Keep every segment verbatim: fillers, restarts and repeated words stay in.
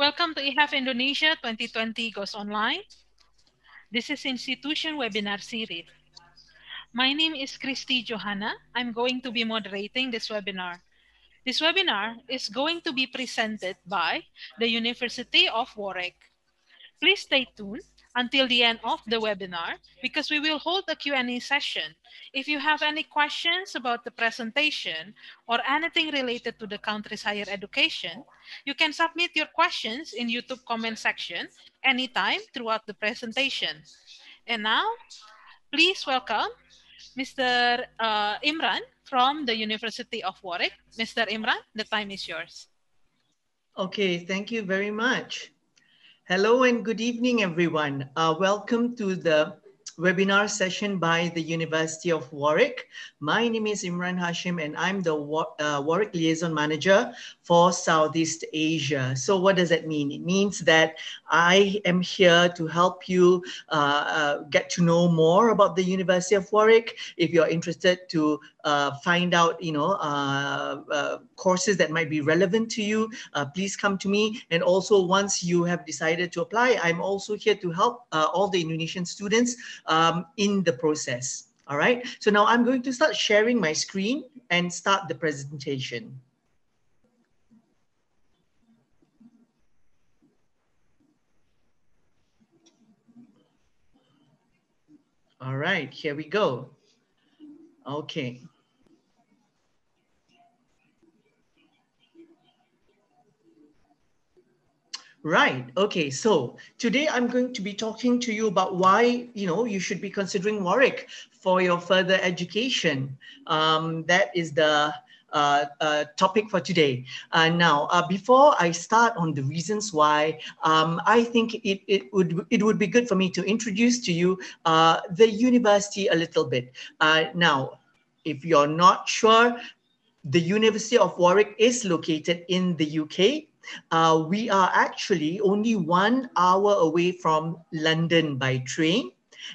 Welcome to E H E F Indonesia twenty twenty Goes Online. This is Institution Webinar Series. My name is Kristi Johanna. I'm going to be moderating this webinar. This webinar is going to be presented by the University of Warwick. Please stay tuned until the end of the webinar because we will hold a Q and A session. If you have any questions about the presentation or anything related to the country's higher education, you can submit your questions in YouTube comment section anytime throughout the presentation. And now, please welcome Mister Uh, Imran from the University of Warwick. Mister Imran, the time is yours. Okay, thank you very much. Hello and good evening, everyone. Uh, welcome to the webinar session by the University of Warwick. My name is Imran Hashim and I'm the War uh, Warwick Liaison Manager for Southeast Asia. So what does that mean? It means that I am here to help you uh, uh, get to know more about the University of Warwick. If you're interested to uh, find out, you know, uh, uh, courses that might be relevant to you, uh, please come to me. And also once you have decided to apply, I'm also here to help uh, all the Indonesian students Um, in the process. All right. So now I'm going to start sharing my screen and start the presentation. All right, here we go. Okay. Right. Okay. So today I'm going to be talking to you about why, you know, you should be considering Warwick for your further education. Um, that is the Uh, uh, topic for today. Uh, now, uh, before I start on the reasons why, um, I think it, it, would, it would be good for me to introduce to you uh, the university a little bit. Uh, now, if you're not sure, the University of Warwick is located in the U K. Uh, we are actually only one hour away from London by train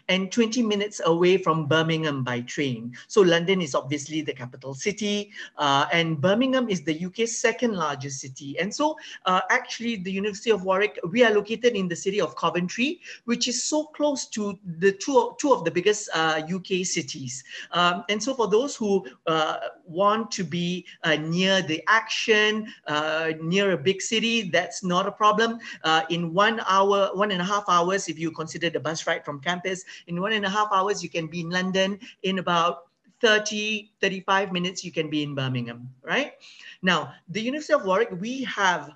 and twenty minutes away from Birmingham by train. So London is obviously the capital city, uh, and Birmingham is the U K's second largest city. And so uh, actually the University of Warwick, we are located in the city of Coventry, which is so close to the two, two of the biggest uh, U K cities. Um, and so for those who uh, want to be uh, near the action, uh, near a big city, that's not a problem. Uh, in one hour, one and a half hours, if you consider the bus ride from campus, in one and a half hours, you can be in London. In about thirty, thirty-five minutes, you can be in Birmingham, right? Now, the University of Warwick, we have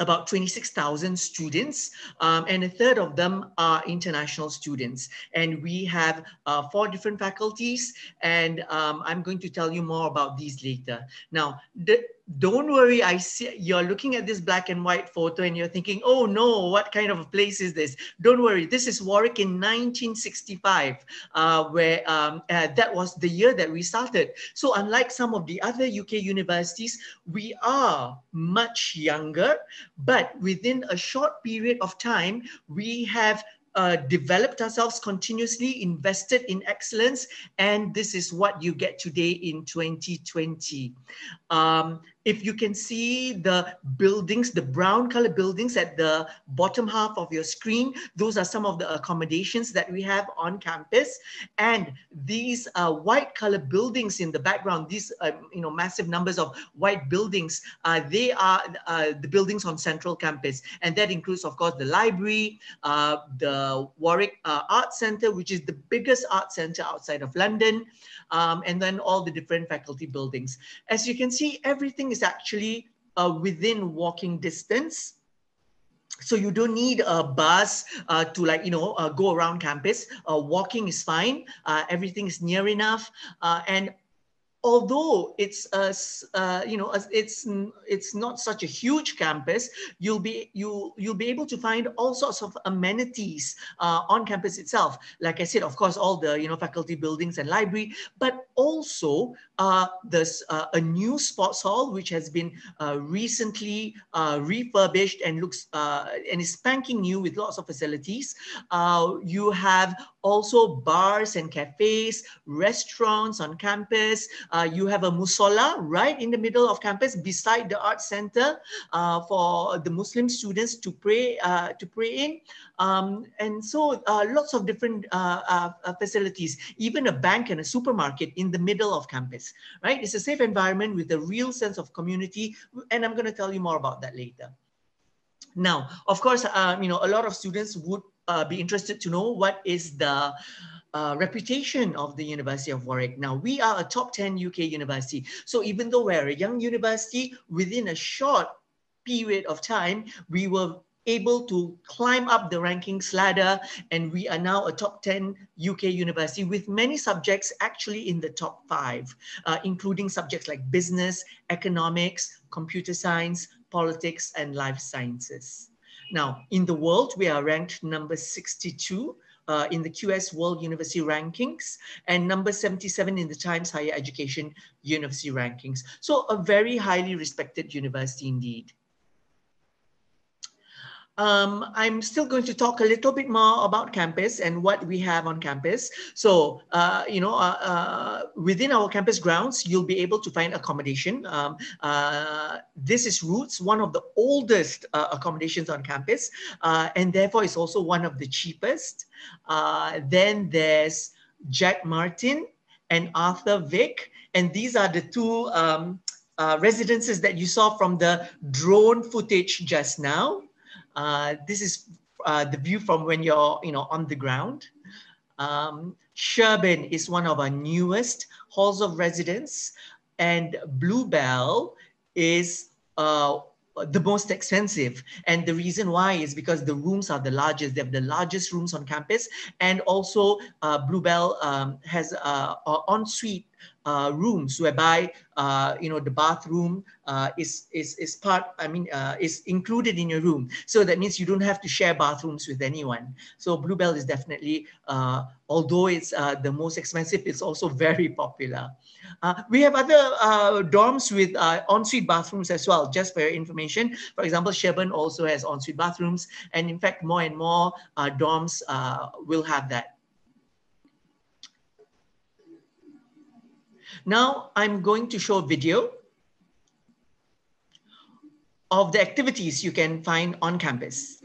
about twenty-six thousand students, um, and a third of them are international students. And we have uh, four different faculties, and um, I'm going to tell you more about these later. Now, the Don't worry, I see you're looking at this black and white photo and you're thinking, oh no, what kind of a place is this? Don't worry, this is Warwick in nineteen sixty-five, uh, where um, uh, that was the year that we started. So unlike some of the other U K universities, we are much younger, but within a short period of time, we have Uh, developed ourselves continuously, invested in excellence, and this is what you get today in twenty twenty. Um, if you can see the buildings, the brown color buildings at the bottom half of your screen, those are some of the accommodations that we have on campus. And these uh, white color buildings in the background, these uh, you know, massive numbers of white buildings, uh, they are uh, the buildings on Central Campus. And that includes, of course, the library, uh, the Warwick uh, Arts Centre, which is the biggest arts centre outside of London, um, and then all the different faculty buildings. As you can see, everything is actually uh, within walking distance. So you don't need a bus uh, to like, you know, uh, go around campus. Uh, walking is fine. Uh, everything is near enough. Uh, and although it's a, uh, you know, it's it's not such a huge campus, you'll be you you'll be able to find all sorts of amenities uh, on campus itself. Like I said, of course, all the you know faculty buildings and library, but also uh, there's uh, a new sports hall which has been uh, recently uh, refurbished and looks uh, and is spanking new with lots of facilities. Uh, you have also bars and cafes, restaurants on campus. Uh, you have a musola right in the middle of campus beside the Arts Centre uh, for the Muslim students to pray uh, to pray in. Um, and so uh, lots of different uh, uh, facilities, even a bank and a supermarket in the middle of campus, right? It's a safe environment with a real sense of community. And I'm going to tell you more about that later. Now, of course, uh, you know, a lot of students would uh, be interested to know what is the Uh, reputation of the University of Warwick. Now, we are a top ten U K university. So even though we're a young university, within a short period of time, we were able to climb up the rankings ladder, and we are now a top ten U K university with many subjects actually in the top five, uh, including subjects like business, economics, computer science, politics, and life sciences. Now, in the world, we are ranked number sixty-two, Uh, in the Q S World University Rankings, and number seventy-seven in the Times Higher Education University Rankings. So a very highly respected university indeed. Um, I'm still going to talk a little bit more about campus and what we have on campus. So, uh, you know, uh, uh, within our campus grounds, you'll be able to find accommodation. Um, uh, this is Roots, one of the oldest uh, accommodations on campus, uh, and therefore it's also one of the cheapest. Uh, then there's Jack Martin and Arthur Vick, and these are the two um, uh, residences that you saw from the drone footage just now. Uh, this is uh, the view from when you're, you know, on the ground. Um, Sherbin is one of our newest halls of residence, and Bluebell is uh, the most expensive. And the reason why is because the rooms are the largest. They have the largest rooms on campus, and also uh, Bluebell um, has uh, ensuite Uh, rooms whereby uh, you know, the bathroom uh, is is is part. I mean, uh, is included in your room. So that means you don't have to share bathrooms with anyone. So Bluebell is definitely, uh, although it's uh, the most expensive, it's also very popular. Uh, we have other uh, dorms with uh, ensuite bathrooms as well. Just for your information, for example, Sherbin also has ensuite bathrooms, and in fact, more and more uh, dorms uh, will have that. Now I'm going to show a video of the activities you can find on campus.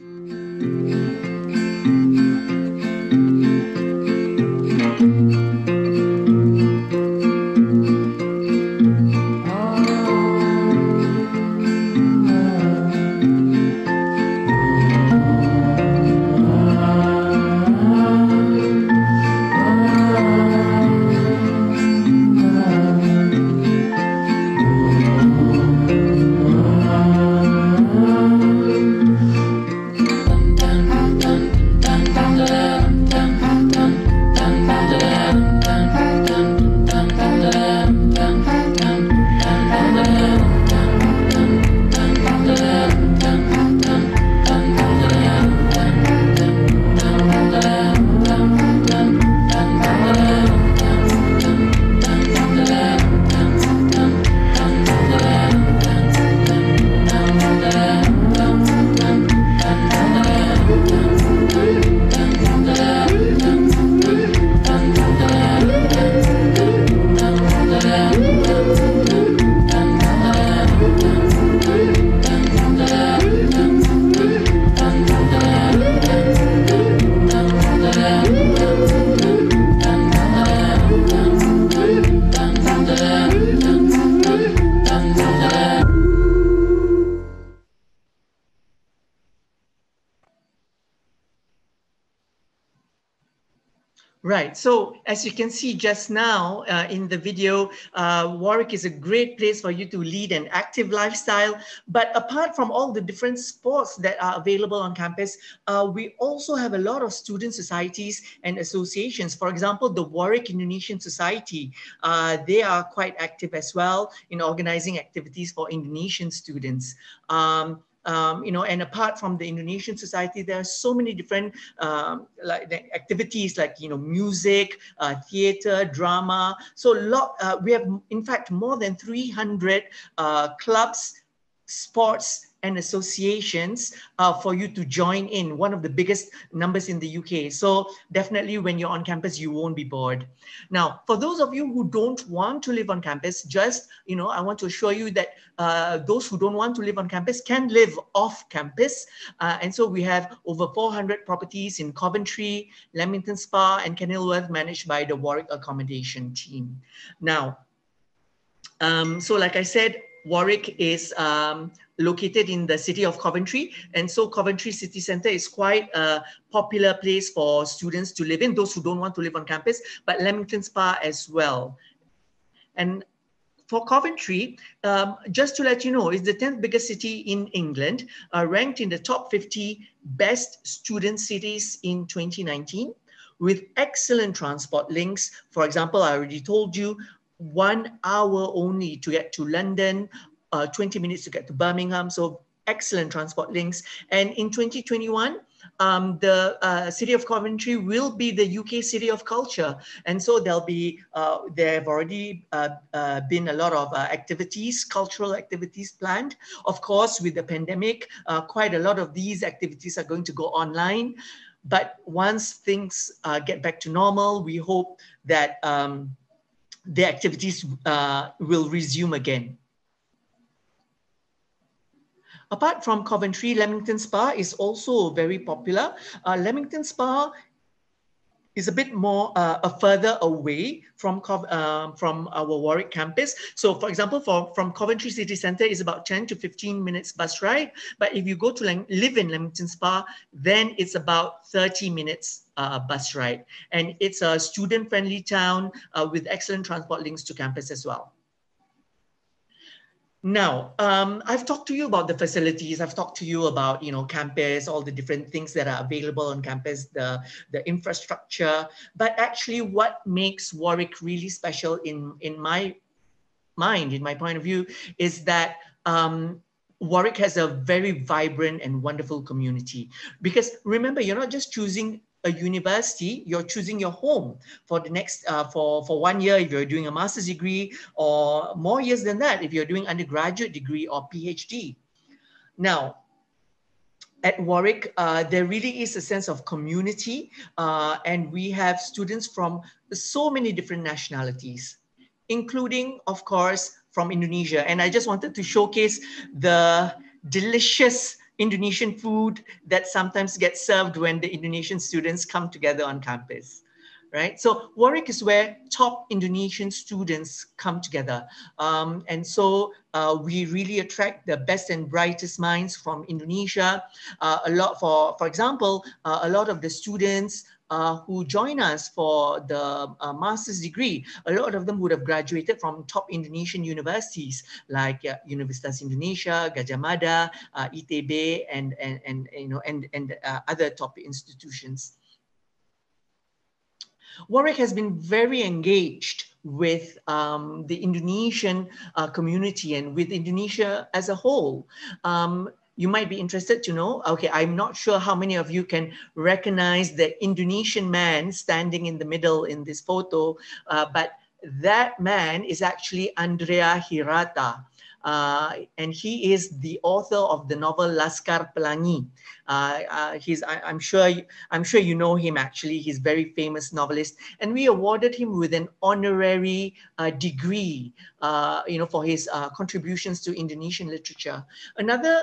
Right, so as you can see just now uh, in the video, uh, Warwick is a great place for you to lead an active lifestyle. But apart from all the different sports that are available on campus, uh, we also have a lot of student societies and associations. For example, the Warwick Indonesian Society, uh, they are quite active as well in organizing activities for Indonesian students. Um, Um, you know, and apart from the Indonesian Society, there are so many different um, like activities like, you know, music, uh, theater, drama. So a lot, uh, we have, in fact, more than three hundred uh, clubs, sports, and associations uh, for you to join in, one of the biggest numbers in the U K. So definitely when you're on campus, you won't be bored. Now, for those of you who don't want to live on campus, just, you know, I want to assure you that uh, those who don't want to live on campus can live off campus. Uh, and so we have over four hundred properties in Coventry, Leamington Spa and Kenilworth managed by the Warwick accommodation team. Now, um, so like I said, Warwick is um, located in the city of Coventry, and so Coventry City Centre is quite a popular place for students to live in, those who don't want to live on campus, but Leamington Spa as well. And for Coventry, um, just to let you know, it's the tenth biggest city in England, uh, ranked in the top fifty best student cities in twenty nineteen, with excellent transport links. For example, I already told you, one hour only to get to London, uh, twenty minutes to get to Birmingham, so excellent transport links. And in twenty twenty-one, um, the uh, city of Coventry will be the U K city of culture. And so there'll be, uh, there have already uh, uh, been a lot of uh, activities, cultural activities planned. Of course, with the pandemic, uh, quite a lot of these activities are going to go online. But once things uh, get back to normal, we hope that um, the activities uh, will resume again. Apart from Coventry, Leamington Spa is also very popular. Uh, Leamington Spa is a bit more uh, a further away from, uh, from our Warwick campus. So for example, for, from Coventry City Centre is about ten to fifteen minutes bus ride. But if you go to Lang live in Leamington Spa, then it's about thirty minutes uh, bus ride. And it's a student-friendly town uh, with excellent transport links to campus as well. Now, um, I've talked to you about the facilities. I've talked to you about, you know, campus, all the different things that are available on campus, the, the infrastructure, but actually what makes Warwick really special in, in my mind, in my point of view, is that um, Warwick has a very vibrant and wonderful community. Because remember, you're not just choosing a university, you're choosing your home for the next, uh, for, for one year if you're doing a master's degree, or more years than that if you're doing undergraduate degree or PhD. Now, at Warwick, uh, there really is a sense of community, uh, and we have students from so many different nationalities, including, of course, from Indonesia. And I just wanted to showcase the delicious Indonesian food that sometimes gets served when the Indonesian students come together on campus, right? So Warwick is where top Indonesian students come together. Um, and so uh, we really attract the best and brightest minds from Indonesia. Uh, a lot for, for example, uh, a lot of the students Uh, who join us for the uh, master's degree, a lot of them would have graduated from top Indonesian universities like uh, Universitas Indonesia, Gadjah Mada, uh, I T B, and and and you know and and uh, other top institutions. Warwick has been very engaged with um, the Indonesian uh, community and with Indonesia as a whole. Um, You might be interested to know, okay, I'm not sure how many of you can recognize the Indonesian man standing in the middle in this photo, uh, but that man is actually Andrea Hirata. Uh, and he is the author of the novel Laskar Pelangi. Uh, uh, he's, I, I'm sure, I'm sure you know him actually. He's a very famous novelist, and we awarded him with an honorary uh, degree, uh, you know, for his uh, contributions to Indonesian literature. Another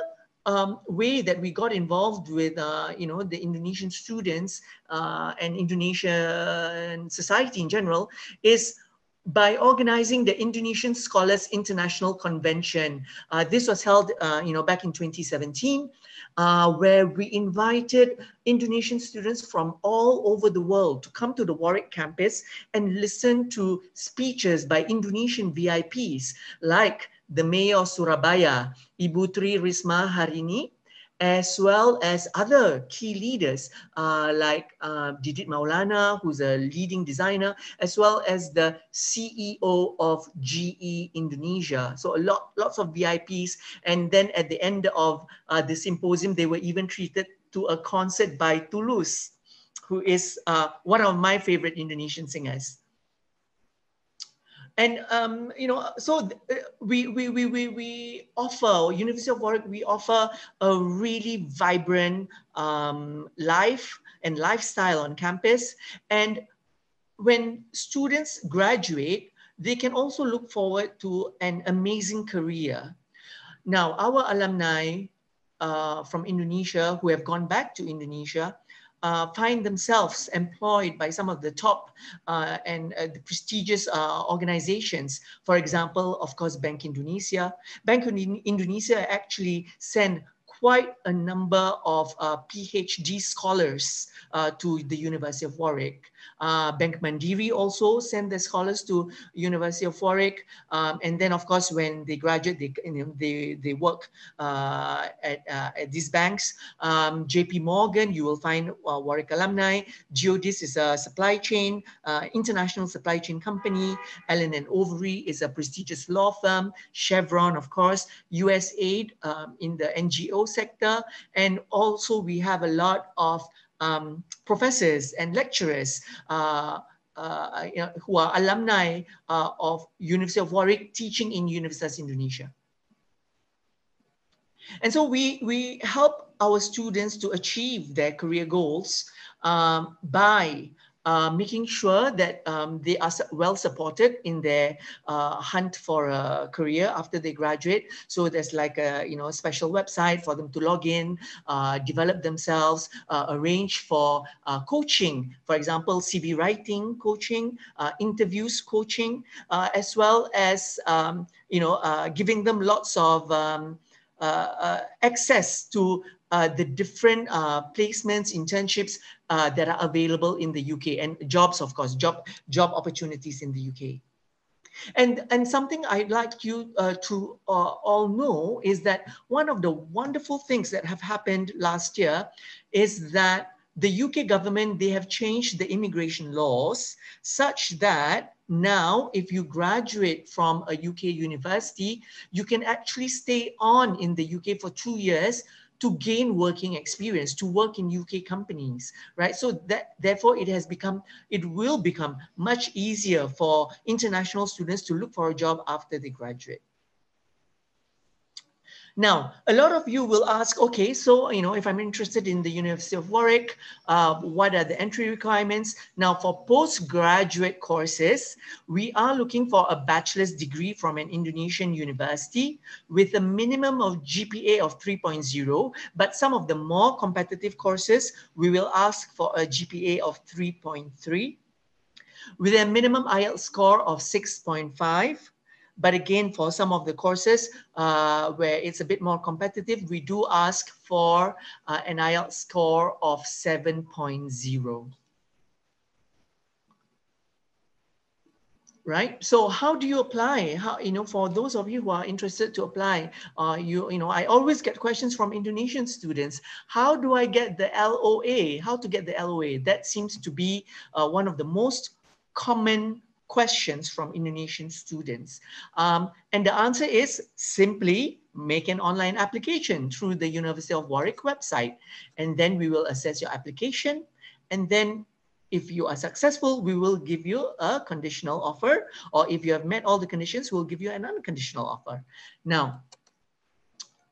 Um, way that we got involved with, uh, you know, the Indonesian students uh, and Indonesian society in general is by organizing the Indonesian Scholars International Convention. Uh, this was held, uh, you know, back in twenty seventeen, uh, where we invited Indonesian students from all over the world to come to the Warwick campus and listen to speeches by Indonesian V I Ps like the mayor of Surabaya, Ibutri Risma Harini, as well as other key leaders uh, like uh, Maulana, who's a leading designer, as well as the C E O of G E Indonesia. So a lot, lots of V I Ps. And then at the end of uh, the symposium, they were even treated to a concert by Tulus, who is uh, one of my favorite Indonesian singers. And um, you know, so we we we we we offer University of Warwick. We offer a really vibrant um, life and lifestyle on campus. And when students graduate, they can also look forward to an amazing career. Now, our alumni uh, from Indonesia who have gone back to Indonesia Uh, find themselves employed by some of the top uh, and uh, the prestigious uh, organizations. For example, of course, Bank Indonesia. Bank Indonesia actually sent quite a number of uh, PhD scholars uh, to the University of Warwick. Uh, Bank Mandiri also sent their scholars to University of Warwick. Um, and then, of course, when they graduate, they, you know, they, they work uh, at, uh, at these banks. Um, J P Morgan, you will find uh, Warwick alumni. Geodis is a supply chain, uh, international supply chain company. Allen and Overy is a prestigious law firm. Chevron, of course. U S A I D um, in the N G O sector. And also, we have a lot of Um, professors and lecturers uh, uh, you know, who are alumni uh, of University of Warwick teaching in Universitas Indonesia. And so we, we help our students to achieve their career goals um, by uh, making sure that um, they are well supported in their uh, hunt for a career after they graduate. So there's like a you know a special website for them to log in, uh, develop themselves, uh, arrange for uh, coaching, for example, C V writing coaching, uh, interviews coaching, uh, as well as um, you know uh, giving them lots of um, uh, uh, access to Uh, the different uh, placements, internships uh, that are available in the U K, and jobs, of course, job job opportunities in the U K. And, and something I'd like you uh, to uh, all know is that one of the wonderful things that have happened last year is that the U K government, they have changed the immigration laws such that now, if you graduate from a U K university, you can actually stay on in the U K for two years to gain working experience, to work in U K companies, right? So that therefore it has become, it will become much easier for international students to look for a job after they graduate. Now, a lot of you will ask, okay, so, you know, if I'm interested in the University of Warwick, uh, what are the entry requirements? Now, for postgraduate courses, we are looking for a bachelor's degree from an Indonesian university with a minimum of G P A of three point zero, but some of the more competitive courses, we will ask for a G P A of three point three, with a minimum I E L T S score of six point five, But again, for some of the courses uh, where it's a bit more competitive, we do ask for uh, an I E L T S score of seven point zero. Right. So how do you apply? How, you know, for those of you who are interested to apply, uh, you, you know, I always get questions from Indonesian students. How do I get the L O A? How to get the L O A? That seems to be uh, one of the most common questions from Indonesian students. Um, and the answer is simply make an online application through the University of Warwick website. And then we will assess your application. And then if you are successful, we will give you a conditional offer. Or if you have met all the conditions, we'll give you an unconditional offer. Now,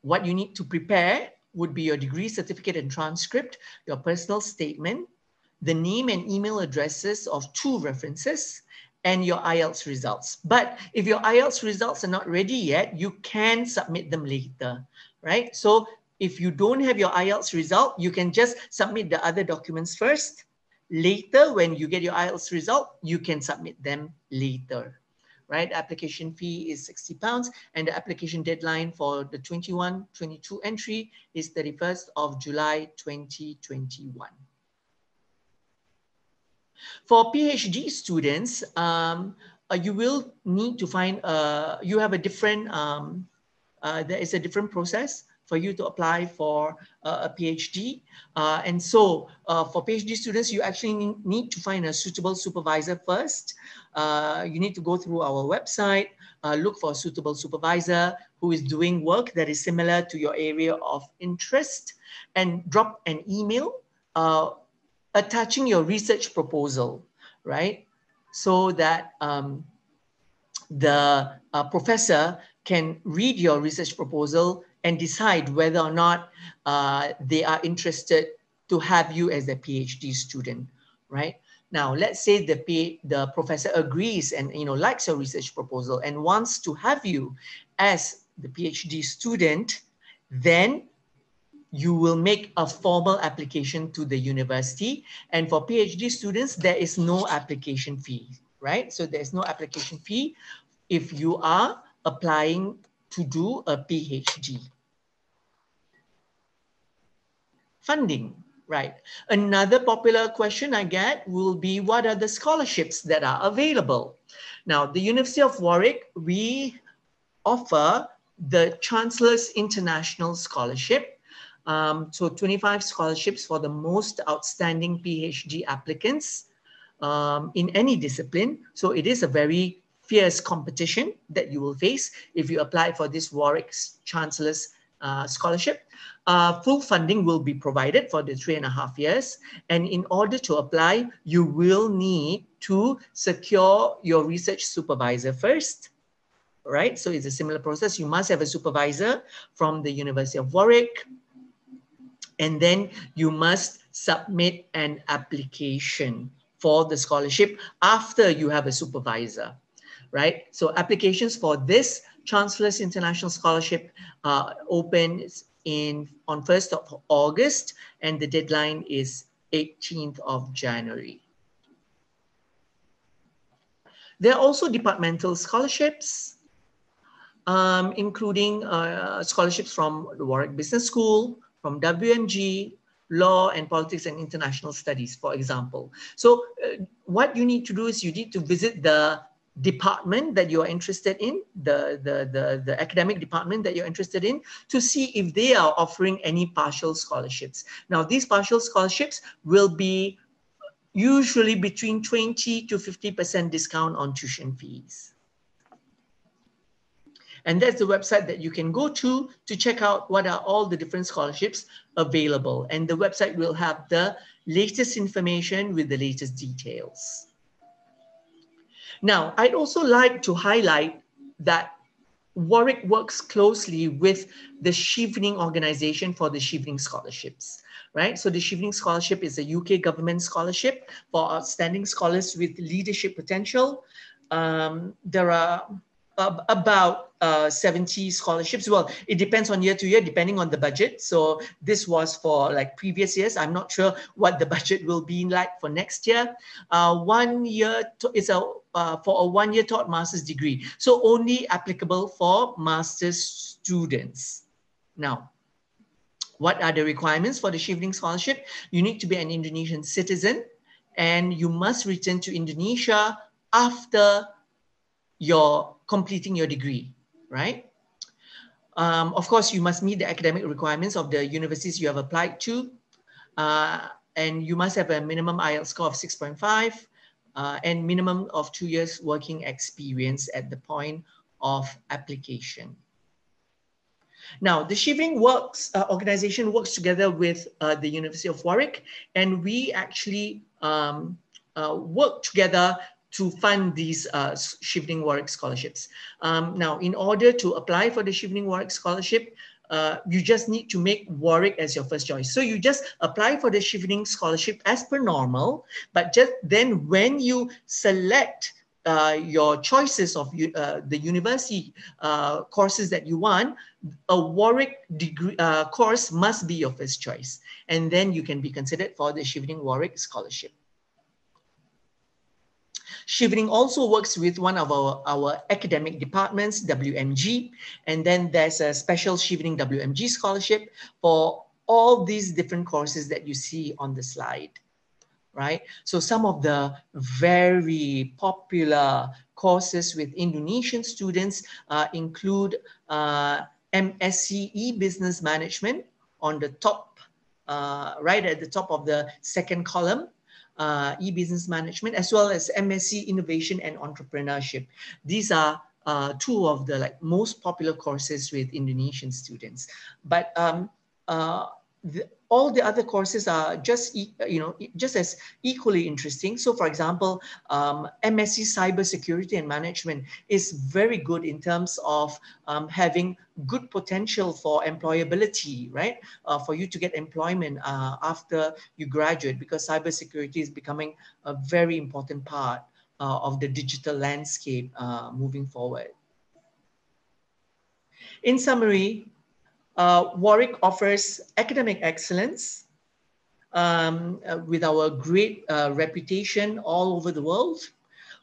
what you need to prepare would be your degree certificate and transcript, your personal statement, the name and email addresses of two references, and your I E L T S results. But if your I E L T S results are not ready yet, you can submit them later, right? So if you don't have your I E L T S result, you can just submit the other documents first. Later, when you get your I E L T S result, you can submit them later, right? Application fee is sixty pounds, and the application deadline for the twenty-one twenty-two entry is thirty-first of July twenty twenty-one. For PhD students, um, uh, you will need to find, uh, you have a different, um, uh, there is a different process for you to apply for uh, a PhD. Uh, and so uh, for PhD students, you actually need to find a suitable supervisor first. Uh, you need to go through our website, uh, look for a suitable supervisor who is doing work that is similar to your area of interest, and drop an email uh, attaching your research proposal, right? So that um, the uh, professor can read your research proposal and decide whether or not uh, they are interested to have you as a PhD student, right? Now, let's say the, P the professor agrees and you know likes your research proposal and wants to have you as the PhD student, then you will make a formal application to the university. And for PhD students, there is no application fee, right? So there's no application fee if you are applying to do a PhD. Funding, right? Another popular question I get will be, what are the scholarships that are available? Now, the University of Warwick, we offer the Chancellor's International Scholarship. Um, so twenty-five scholarships for the most outstanding PhD applicants um, in any discipline. So it is a very fierce competition that you will face if you apply for this Warwick's Chancellor's uh, Scholarship. Uh, full funding will be provided for the three and a half years. And in order to apply, you will need to secure your research supervisor first, right? So it's a similar process. You must have a supervisor from the University of Warwick, and then you must submit an application for the scholarship after you have a supervisor, right? So applications for this Chancellor's International Scholarship uh, opens in, on first of August, and the deadline is eighteenth of January. There are also departmental scholarships, um, including uh, scholarships from the Warwick Business School, from W M G, Law and Politics and International Studies, for example. So uh, what you need to do is you need to visit the department that you're interested in, the, the, the, the academic department that you're interested in, to see if they are offering any partial scholarships. Now, these partial scholarships will be usually between twenty to fifty percent discount on tuition fees. And that's the website that you can go to to check out what are all the different scholarships available. And the website will have the latest information with the latest details. Now, I'd also like to highlight that Warwick works closely with the Chevening organization for the Chevening Scholarships, right? So the Chevening Scholarship is a U K government scholarship for outstanding scholars with leadership potential. Um, there are Uh, about uh, seventy scholarships. Well, it depends on year to year, depending on the budget. So this was for like previous years. I'm not sure what the budget will be like for next year. Uh, one year is a, uh, for a one year taught master's degree. So only applicable for master's students. Now, what are the requirements for the Chevening Scholarship? You need to be an Indonesian citizen, and you must return to Indonesia after your completing your degree, right? Um, of course, you must meet the academic requirements of the universities you have applied to, uh, and you must have a minimum I E L T S score of six point five uh, and minimum of two years working experience at the point of application. Now, the Chevening works, uh, organization works together with uh, the University of Warwick, and we actually um, uh, work together to fund these uh, Chevening Warwick scholarships. Um, now, in order to apply for the Chevening Warwick scholarship, uh, you just need to make Warwick as your first choice. So you just apply for the Chevening scholarship as per normal, but just then when you select uh, your choices of uh, the university uh, courses that you want, a Warwick degree uh, course must be your first choice. And then you can be considered for the Chevening Warwick scholarship. Chevening also works with one of our, our academic departments, W M G, and then there's a special Chevening W M G scholarship for all these different courses that you see on the slide, right? So some of the very popular courses with Indonesian students uh, include uh, M S C E Business Management on the top, uh, right at the top of the second column, Uh, e-business management, as well as M S C Innovation and Entrepreneurship. These are uh, two of the like most popular courses with Indonesian students. But um, uh, the, all the other courses are just, you know, just as equally interesting. So for example, um, M S C Cybersecurity and Management is very good in terms of um, having good potential for employability, right? Uh, for you to get employment uh, after you graduate, because cybersecurity is becoming a very important part uh, of the digital landscape uh, moving forward. In summary, Uh, Warwick offers academic excellence um, uh, with our great uh, reputation all over the world.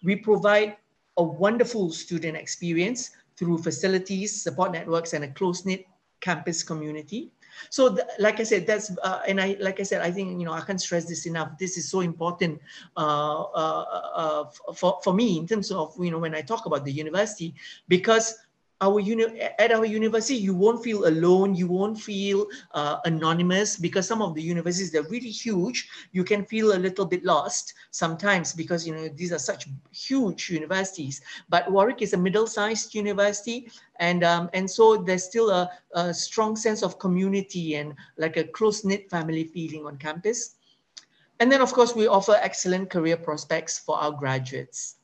We provide a wonderful student experience through facilities, support networks, and a close-knit campus community. So like I said, that's, uh, and I, like I said, I think, you know, I can't stress this enough. This is so important uh, uh, uh, for, for me in terms of, you know, when I talk about the university, because Our uni- at our university, you won't feel alone, you won't feel uh, anonymous, because some of the universities, they're really huge. You can feel a little bit lost sometimes because, you know, these are such huge universities. But Warwick is a middle-sized university, and, um, and so there's still a, a strong sense of community and like a close-knit family feeling on campus. And then, of course, we offer excellent career prospects for our graduates.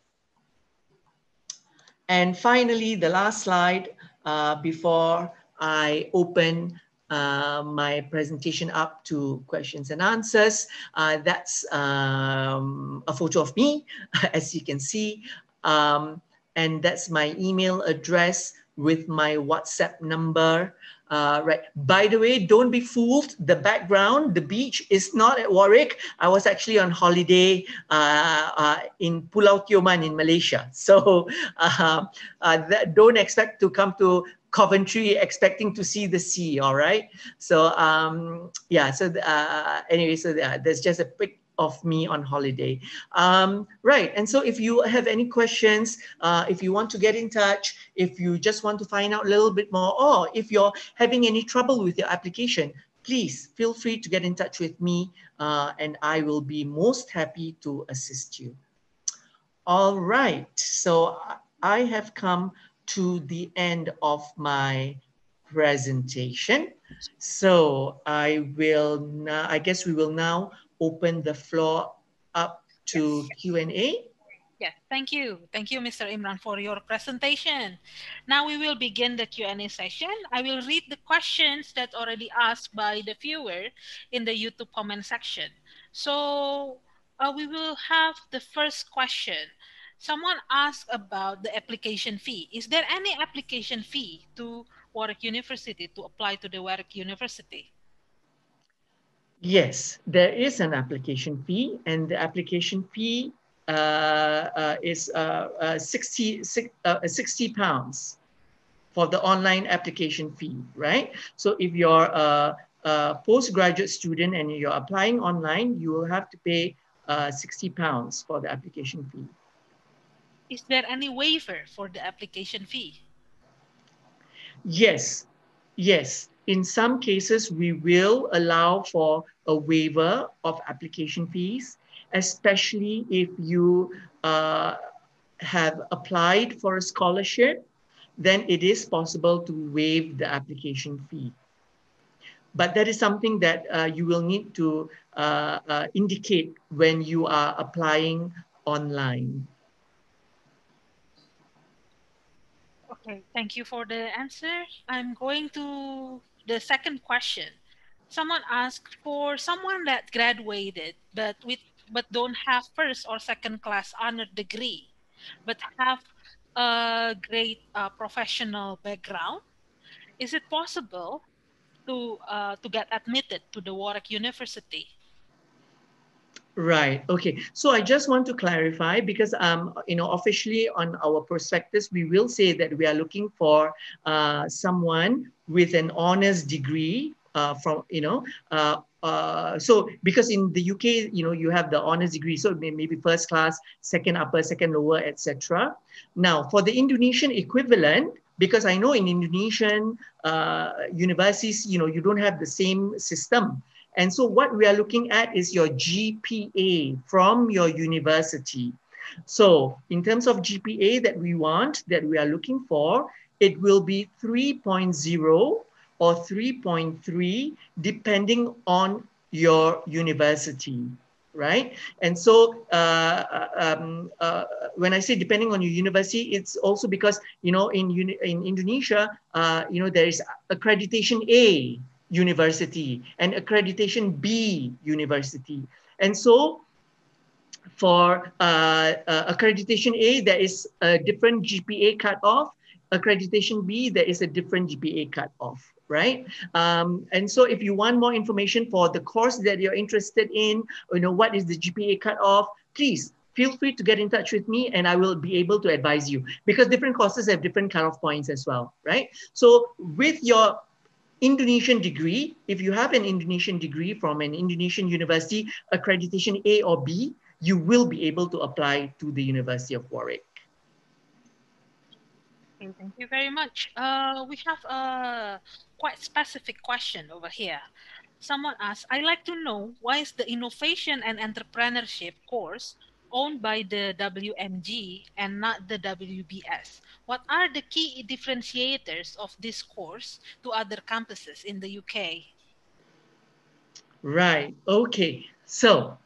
And finally, the last slide uh, before I open uh, my presentation up to questions and answers, uh, that's um, a photo of me, as you can see. Um, and that's my email address with my WhatsApp number. Uh, right. By the way, don't be fooled. The background, the beach, is not at Warwick. I was actually on holiday uh, uh, in Pulau Tioman in Malaysia. So uh, uh, that, don't expect to come to Coventry expecting to see the sea. All right. So um, yeah. So uh, anyway, so there's just a pic of me on holiday. Um, right, and so if you have any questions, uh, if you want to get in touch, if you just want to find out a little bit more, or if you're having any trouble with your application, please feel free to get in touch with me uh, and I will be most happy to assist you. All right, so I have come to the end of my presentation. So I will now, I guess we will now open the floor up to Q and A. Yes, thank you. Thank you, Mister Imran, for your presentation. Now we will begin the Q and A session. I will read the questions that already asked by the viewer in the YouTube comment section. So uh, we will have the first question. Someone asked about the application fee. Is there any application fee to Warwick University to apply to the Warwick University? Yes, there is an application fee, and the application fee uh, uh, is uh, uh, sixty pounds for the online application fee, right? So if you're a, a postgraduate student and you're applying online, you will have to pay uh, sixty pounds for the application fee. Is there any waiver for the application fee? Yes, yes. In some cases, we will allow for a waiver of application fees, especially if you uh, have applied for a scholarship, then it is possible to waive the application fee. But that is something that uh, you will need to uh, uh, indicate when you are applying online. Okay, thank you for the answer. I'm going to the second question. Someone asked for someone that graduated but with but don't have first or second class honor degree, but have a great uh, professional background. Is it possible to uh, to get admitted to the Warwick University? Right. Okay. So I just want to clarify, because um, you know, officially on our prospectus, we will say that we are looking for uh, someone with an honors degree uh, from, you know, uh, uh, so because in the U K, you know, you have the honors degree, so maybe first class, second upper, second lower, et cetera. Now, for the Indonesian equivalent, because I know in Indonesian uh, universities, you know, you don't have the same system. And so what we are looking at is your G P A from your university. So in terms of G P A that we want, that we are looking for, it will be three point zero or three point three, depending on your university, right? And so uh, um, uh, when I say depending on your university, it's also because, you know, in, in Indonesia, uh, you know, there is accreditation A university and accreditation B university. And so for uh, uh, accreditation A, there is a different G P A cutoff. Accreditation B, there is a different G P A cutoff, right? Um, and so if you want more information for the course that you're interested in, you know, what is the G P A cutoff, please feel free to get in touch with me and I will be able to advise you, because different courses have different cutoff points as well, right? So with your Indonesian degree, if you have an Indonesian degree from an Indonesian university, accreditation A or B, you will be able to apply to the University of Warwick. Okay, thank you very much. Uh, we have a quite specific question over here. Someone asked, I'd like to know, why is the Innovation and Entrepreneurship course owned by the W M G and not the W B S? What are the key differentiators of this course to other campuses in the U K? Right, okay. So,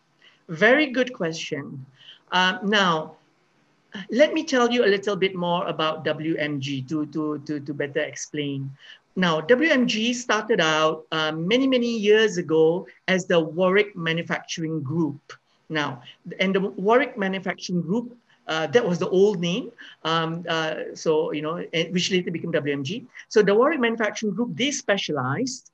very good question. Uh, now, let me tell you a little bit more about W M G to, to, to, to better explain. Now, W M G started out uh, many, many years ago as the Warwick Manufacturing Group. Now, and the Warwick Manufacturing Group, uh, that was the old name. Um, uh, so, you know, which later became W M G. So the Warwick Manufacturing Group, they specialized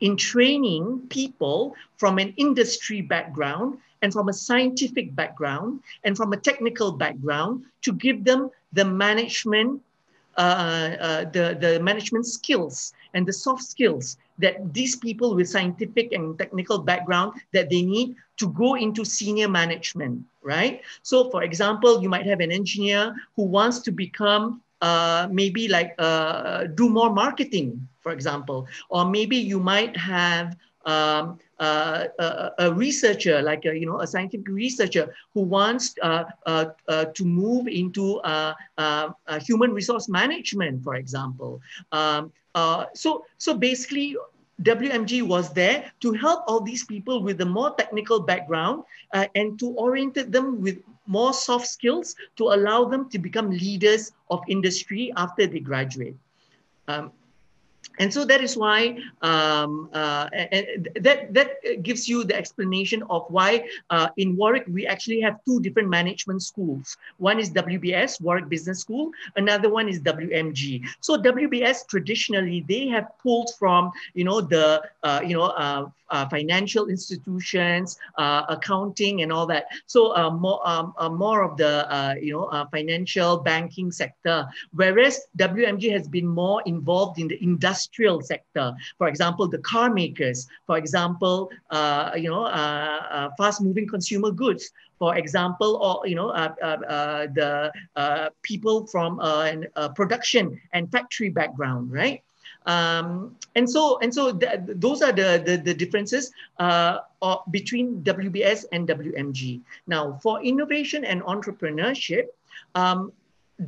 in training people from an industry background and from a scientific background and from a technical background to give them the management, uh, uh, the, the management skills and the soft skills that these people with scientific and technical background that they need to go into senior management, right? So for example, you might have an engineer who wants to become uh, maybe like uh, do more marketing, for example, or maybe you might have um, uh, a, a researcher, like a, you know, a scientific researcher who wants uh, uh, uh, to move into uh, uh, uh, human resource management, for example. Um, uh, so, so basically, W M G was there to help all these people with a more technical background uh, and to orientate them with more soft skills to allow them to become leaders of industry after they graduate. Um, And so that is why um, uh, and that, that gives you the explanation of why uh, in Warwick, we actually have two different management schools. One is W B S, Warwick Business School. Another one is W M G. So W B S, traditionally, they have pulled from, you know, the, uh, you know, uh, uh, financial institutions, uh, accounting and all that. So uh, more, um, uh, more of the, uh, you know, uh, financial banking sector, whereas W M G has been more involved in the industry. Industrial sector, for example, the car makers, for example, uh, you know, uh, uh, fast-moving consumer goods, for example, or you know, uh, uh, uh, the uh, people from uh, an, uh, production and factory background, right? Um, and so, and so, th those are the the, the differences uh, of, between W B S and W M G. Now, for innovation and entrepreneurship, um,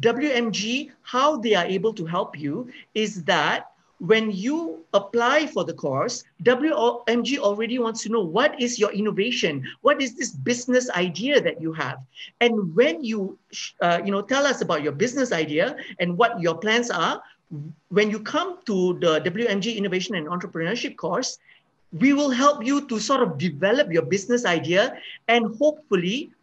W M G, how they are able to help you is that. When you apply for the course, W M G already wants to know what is your innovation? What is this business idea that you have? And when you, uh, you know, tell us about your business idea and what your plans are, when you come to the W M G Innovation and Entrepreneurship course, we will help you to sort of develop your business idea and hopefully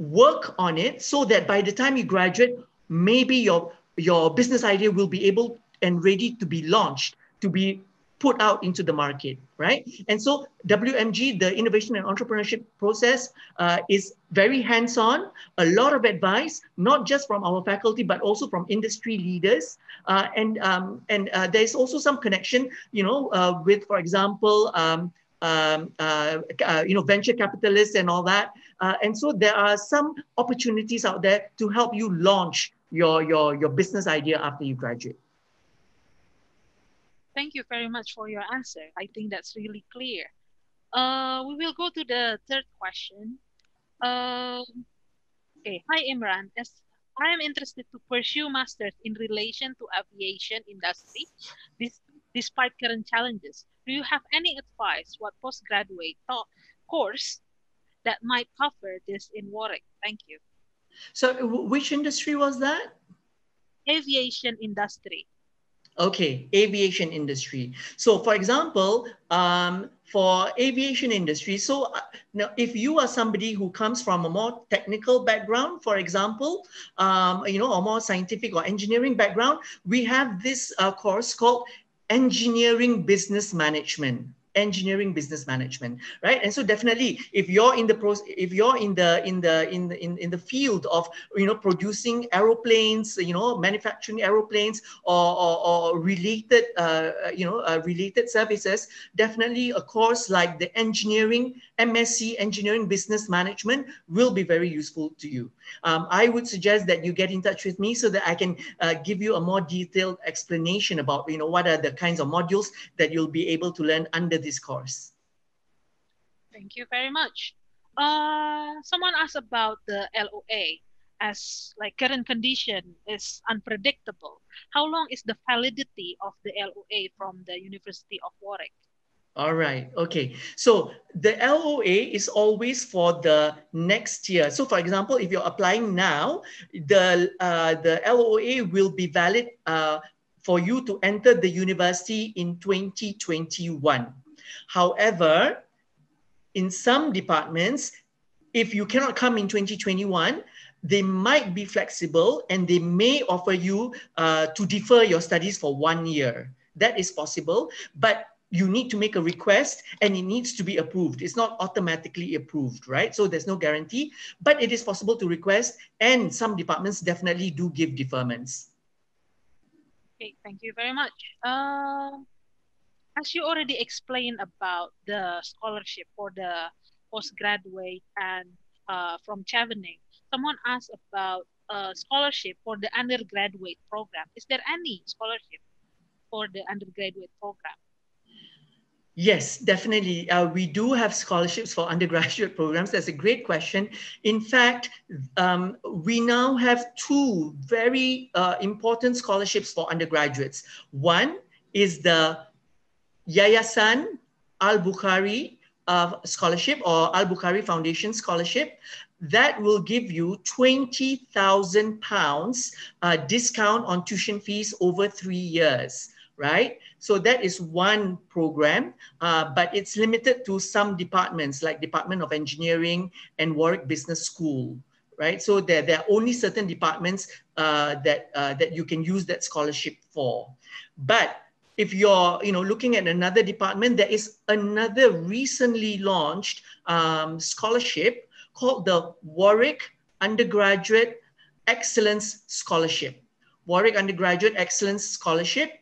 work on it so that by the time you graduate, maybe your, your business idea will be able to and ready to be launched, to be put out into the market, right? And so W M G, the innovation and entrepreneurship process uh, is very hands-on, a lot of advice, not just from our faculty, but also from industry leaders. Uh, and um, and uh, there's also some connection, you know, uh, with, for example, um, um, uh, uh, you know, venture capitalists and all that. Uh, and so there are some opportunities out there to help you launch your, your, your business idea after you graduate. Thank you very much for your answer. I think that's really clear. Uh, we will go to the third question. Uh, okay, hi Imran. As I am interested to pursue masters in relation to aviation industry, this despite current challenges. Do you have any advice what postgraduate course that might cover this in Warwick? Thank you. So which industry was that? Aviation industry. Okay, aviation industry. So for example, um, for aviation industry, so uh, now if you are somebody who comes from a more technical background, for example, um, you know, a more scientific or engineering background, we have this uh, course called Engineering Business Management. Engineering business management, right? And so definitely, if you're in the pro, if you're in the in the in the, in in the field of you know producing aeroplanes, you know manufacturing aeroplanes or or, or related uh, you know uh, related services, definitely a course like the engineering M S C Engineering Business Management will be very useful to you. Um, I would suggest that you get in touch with me so that I can uh, give you a more detailed explanation about you know what are the kinds of modules that you'll be able to learn under this course. Thank you very much. Uh, someone asked about the L O A, as like current condition is unpredictable. How long is the validity of the L O A from the University of Warwick? All right, okay. So the L O A is always for the next year. So for example, if you're applying now, the, uh, the L O A will be valid uh, for you to enter the university in twenty twenty-one. However, in some departments, if you cannot come in twenty twenty-one, they might be flexible and they may offer you uh, to defer your studies for one year. That is possible, but you need to make a request and it needs to be approved. It's not automatically approved, right? So there's no guarantee, but it is possible to request, and some departments definitely do give deferments. Okay, thank you very much. Uh, as you already explained about the scholarship for the postgraduate and uh, from Chevening, someone asked about uh, scholarship for the undergraduate program. Is there any scholarship for the undergraduate program? Yes, definitely. Uh, we do have scholarships for undergraduate programs. That's a great question. In fact, um, we now have two very uh, important scholarships for undergraduates. One is the Yayasan Al-Bukhari uh, Scholarship or Al-Bukhari Foundation Scholarship. That will give you twenty thousand pounds uh, discount on tuition fees over three years. Right? So that is one program, uh, but it's limited to some departments like Department of Engineering and Warwick Business School, right? So there, there are only certain departments uh, that, uh, that you can use that scholarship for. But if you're you know, looking at another department, there is another recently launched um, scholarship called the Warwick Undergraduate Excellence Scholarship. Warwick Undergraduate Excellence Scholarship.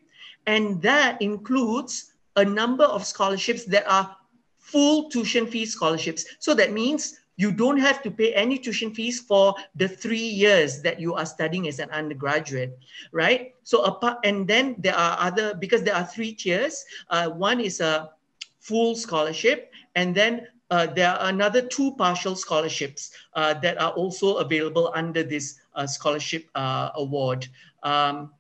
And that includes a number of scholarships that are full tuition fee scholarships. So that means you don't have to pay any tuition fees for the three years that you are studying as an undergraduate, right? So apart, and then there are other, because there are three tiers. Uh, one is a full scholarship, and then uh, there are another two partial scholarships uh, that are also available under this uh, scholarship uh, award. Um,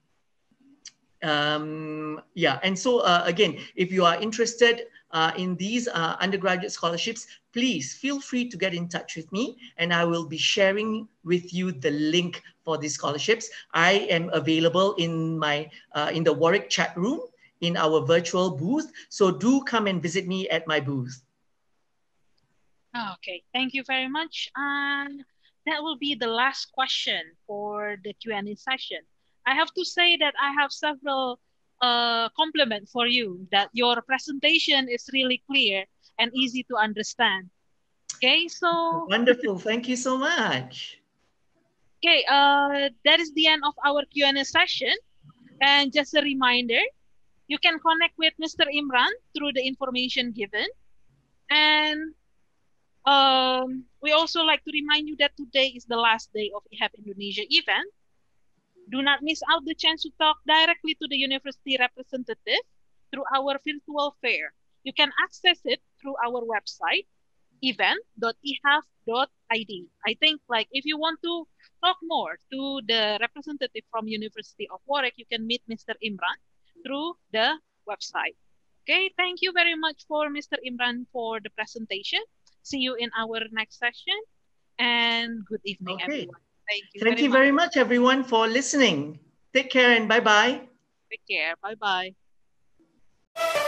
Um, yeah, and so uh, again, if you are interested uh, in these uh, undergraduate scholarships, please feel free to get in touch with me and I will be sharing with you the link for these scholarships. I am available in, my, uh, in the Warwick chat room in our virtual booth. So do come and visit me at my booth. Okay, thank you very much. And that will be the last question for the Q and A session. I have to say that I have several uh, compliments for you, that your presentation is really clear and easy to understand. Okay, so... Wonderful, thank you so much. Okay, uh, that is the end of our Q and A session. And just a reminder, you can connect with Mister Imran through the information given. And um, we also like to remind you that today is the last day of E H E F Indonesia event. Do not miss out the chance to talk directly to the university representative through our virtual fair. You can access it through our website, event dot E H E F dot I D. I think like if you want to talk more to the representative from University of Warwick, you can meet Mister Imran through the website. Okay, thank you very much for Mister Imran for the presentation. See you in our next session, and good evening, okay. everyone. Thank you, Thank very, you much. very much, everyone, for listening. Take care and bye-bye. Take care. Bye-bye.